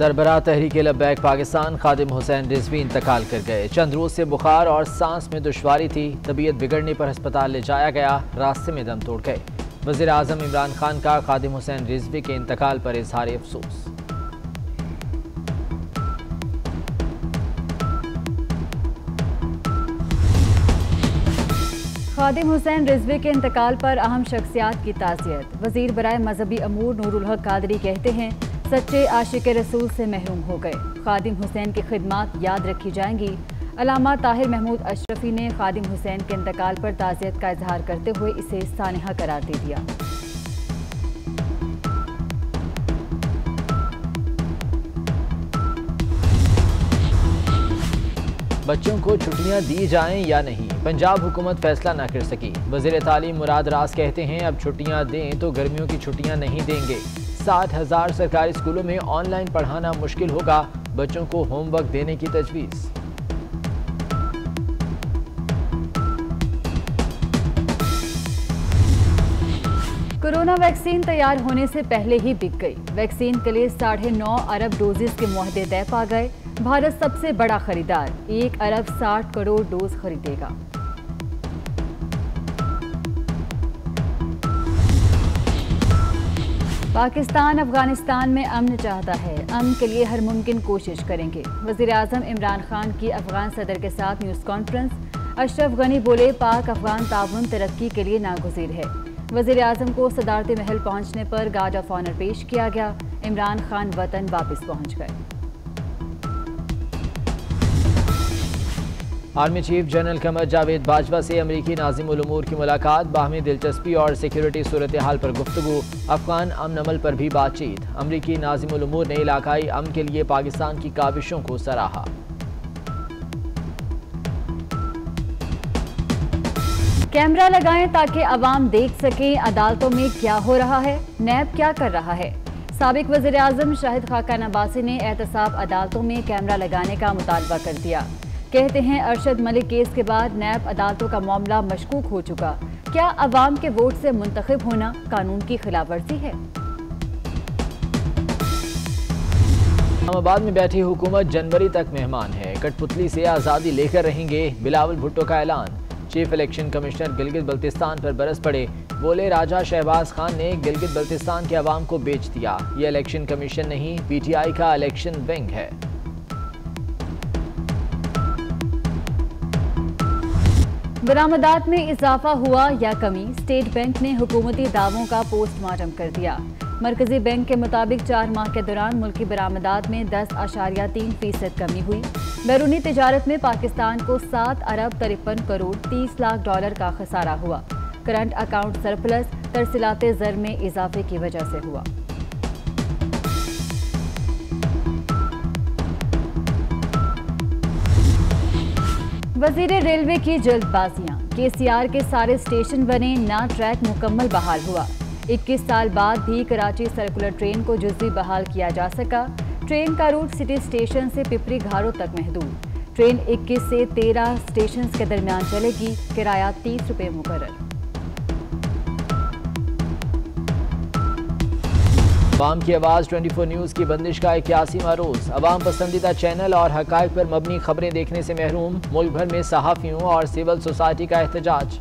सरबरा तहरीक लब्बैक पाकिस्तान खादिम हुसैन रिजवी इंतकाल कर गए। चंद रोज से बुखार और सांस में दुश्वारी थी। तबीयत बिगड़ने पर अस्पताल ले जाया गया, रास्ते में दम तोड़ गए। वज़ीर आज़म इमरान खान का खादिम हुसैन रिजवी के इंतकाल पर इजहार अफसोस। खादिम हुसैन रिजवी के इंतकाल पर अहम शख्सियात की ताज़ियत। वज़ीर बराए मजहबी अमूर नूरुलहक कादरी कहते हैं, सच्चे आशिक रसूल से महरूम हो गए। खादिम हुसैन की खिदमात याद रखी जाएंगी। अलामा ताहिर महमूद अशरफी ने खादिम हुसैन के इंतकाल पर ताज़ियत का इजहार करते हुए इसे सानहा करार दे दिया। बच्चों को छुट्टियां दी जाएं या नहीं, पंजाब हुकूमत फैसला ना कर सकी। वज़ीर तालीम मुराद रास कहते हैं, अब छुट्टियां दें तो गर्मियों की छुट्टियां नहीं देंगे। 7000 सरकारी स्कूलों में ऑनलाइन पढ़ाना मुश्किल होगा। बच्चों को होमवर्क देने की तजवीज़। कोरोना वैक्सीन तैयार होने से पहले ही बिक गई। वैक्सीन के लिए 9.5 अरब डोजेज के मुहदे तय पा गए। भारत सबसे बड़ा खरीदार 1 अरब 60 करोड़ डोज खरीदेगा। पाकिस्तान अफगानिस्तान में अमन चाहता है, अमन के लिए हर मुमकिन कोशिश करेंगे। वज़ीर आज़म इमरान खान की अफगान सदर के साथ न्यूज़ कॉन्फ्रेंस। अशरफ गनी बोले, पाक अफगान ताउन तरक्की के लिए नागुज़ीर है। वज़ीर आज़म को सदारत महल पहुँचने पर गार्ड ऑफ ऑनर पेश किया गया। इमरान खान वतन वापस पहुँच गए। Army chief general Qamar Javed Bajwa से अमरीकी नाजिम उलूमूर की मुलाकात। बाहमी दिलचस्पी और सिक्योरिटी सूरत हाल पर गुफ्तगू। अफगान अमन अमल पर भी बातचीत। अमरीकी नाजिम उलूमूर ने इलाकाई अमन के लिए पाकिस्तान की काविशों को सराहा। कैमरा लगाएं ताकि आवाम देख सकें अदालतों में क्या हो रहा है, नैब क्या कर रहा है। साबिक वज़ीर आज़म शाहिद खाकान अब्बासी ने एहतसाब अदालतों में कैमरा लगाने का मुतालबा कर दिया। कहते हैं, अरशद मलिक केस के बाद नैब अदालतों का मामला मशकूक हो चुका। क्या अवाम के वोट से मुंतखब होना कानून की खिलाफवर्जी है? इस्लामाबाद में बैठी हुकूमत जनवरी तक मेहमान है। कठपुतली से आज़ादी लेकर रहेंगे, बिलावल भुट्टो का ऐलान। चीफ इलेक्शन कमिश्नर गिलगित-बल्तिस्तान पर बरस पड़े। बोले, राजा शहबाज खान ने गिलगित-बल्तिस्तान के अवाम को बेच दिया। ये इलेक्शन कमीशन नहीं, PTI का इलेक्शन विंग है। बरामदात में इजाफा हुआ या कमी, स्टेट बैंक ने हुकूमती दावों का पोस्टमार्टम कर दिया। मरकजी बैंक के मुताबिक 4 माह के दौरान मुल्क की बरामदात में 10.3% कमी हुई। बैरूनी तिजारत में पाकिस्तान को 7 अरब 53 करोड़ 30 लाख डॉलर का खसारा हुआ। करंट अकाउंट सरप्लस तरसीलाते जर में इजाफे की वजह से हुआ। वज़ीर रेलवे की जल्दबाजियां, KCR के सारे स्टेशन बने ना, ट्रैक मुकम्मल बहाल हुआ। 21 साल बाद भी कराची सर्कुलर ट्रेन को जुज़वी बहाल किया जा सका। ट्रेन का रूट सिटी स्टेशन से पिपरी घारों तक महदूद। ट्रेन 21 से 13 स्टेशन के दरमियान चलेगी। किराया 30 रुपये मुकर्रर। अवाम की आवाज़ 24 न्यूज़ की बंदिश का 81वां रोज। अवाम पसंदीदा चैनल और हक़ाइक़ पर मबनी खबरें देखने से महरूम। मुल्क भर में सहाफ़ियों और सिविल सोसाइटी का एहतजाज।